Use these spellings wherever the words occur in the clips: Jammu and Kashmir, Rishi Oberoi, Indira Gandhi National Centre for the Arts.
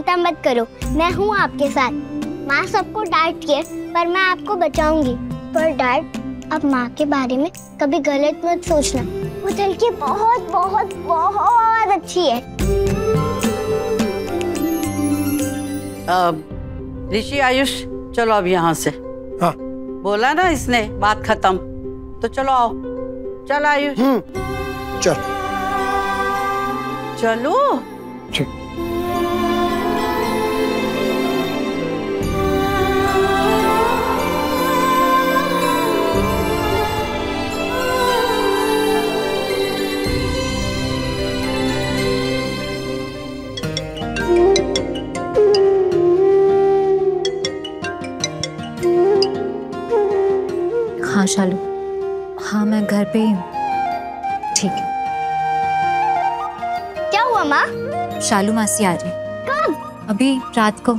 चिंता मत करो, मैं हूँ आपके साथ। माँ सबको डांटती है पर मैं आपको बचाऊंगी। पर डैड, अब माँ के बारे में कभी गलत मत सोचना। वो लड़की बहुत बहुत बहुत अच्छी है। ऋषि, आयुष, चलो अब यहाँ से। हाँ। बोला ना इसने, बात खत्म। तो चलो आओ। चल आयुष। चल। चलो। हाँ शालू, हाँ मैं घर पे ही हूँ। ठीक है। क्या हुआ माँ? शालू मासी आ रही। कब? अभी रात को।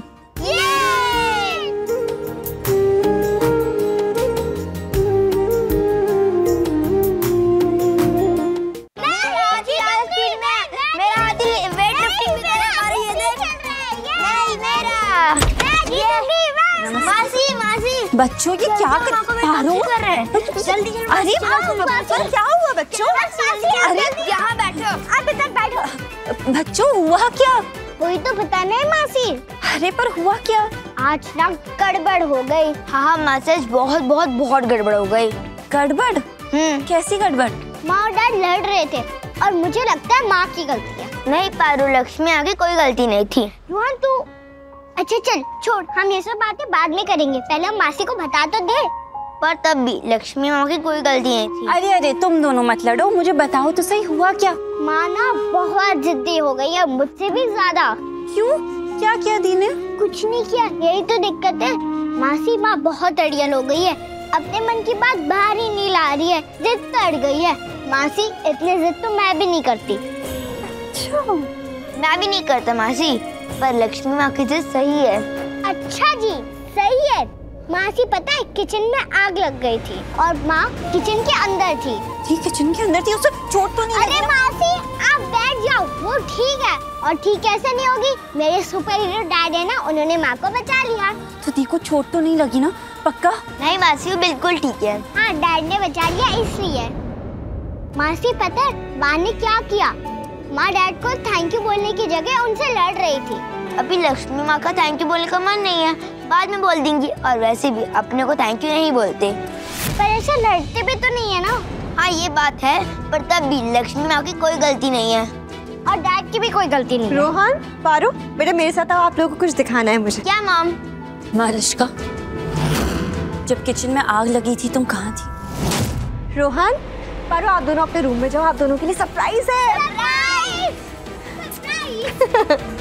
बच्चों ये क्या कर रहे हैं? जल्दी जल्दी। अरे क्या हुआ बच्चों? अरे यहाँ बैठो, आप इधर बैठो। बच्चों हुआ क्या? कोई तो पता नहीं मासी। अरे पर हुआ क्या? आज ना गड़बड़ हो गई। हाँ मासी, बहुत बहुत बहुत गड़बड़ हो गई। गड़बड़? कैसी गड़बड़? माँ और डैड लड़ रहे थे और मुझे लगता है माँ की गलती है। नहीं पारू, लक्ष्मी आगे कोई गलती नहीं थी। रोहन तू अच्छा चल छोड़, हम ये सब बातें बाद में करेंगे, पहले हम मासी को बता तो दे। पर तब भी लक्ष्मी माँ की कोई गलती नहीं थी। अरे अरे तुम दोनों मत लड़ो, मुझे बताओ तो सही हुआ क्या? माँ ना बहुत जिद्दी हो गई है, मुझसे भी ज्यादा। क्यों, क्या किया दी ने? कुछ नहीं किया, यही तो दिक्कत है। मासी माँ बहुत अड़ियल हो गई है, अपने मन की बात बाहर ही नहीं ला रही है, जिद तो अड़ गई है। मासी इतनी जिद तो मैं भी नहीं करती। अच्छा, मैं भी नहीं करता मासी, पर लक्ष्मी माँ की जिद सही है। अच्छा जी, सही है। मासी पता है किचन में आग लग गई थी और माँ किचन के अंदर थी। जी किचन के अंदर थी, उसे चोट तो नहीं? अरे मासी आप बैठ जाओ, वो ठीक है। और ठीक ऐसे नहीं होगी, मेरे सुपर हीरो डैड है ना, उन्होंने माँ को बचा लिया। तो देखो चोट तो नहीं लगी ना? पक्का? नहीं मासी, वो बिल्कुल ठीक है। हाँ डैड ने बचा लिया इसलिए। मासी पता है माँ ने क्या किया? माँ डैड को थैंक यू बोलने की जगह उनसे लड़ रही थी। अभी लक्ष्मी माँ का थैंक यू बोलने का मन नहीं है, बाद में बोल देंगी। और वैसे भी अपने को थैंक यू नहीं बोलते। पर ऐसे लड़ते भी तो नहीं है ना? हाँ ये बात है, पर तब भी लक्ष्मी माँ की कोई गलती नहीं है और डैड की भी कोई गलती नहीं है। रोहन, पारू बेटा मेरे साथ आओ, आप लोगों को कुछ दिखाना है मुझे। क्या माम? माँ रिश्का, जब किचन में आग लगी थी तुम कहाँ थी? रोहन, पारू आप दोनों अपने रूम में जाओ, आप दोनों के लिए सरप्राइज है। Surprise!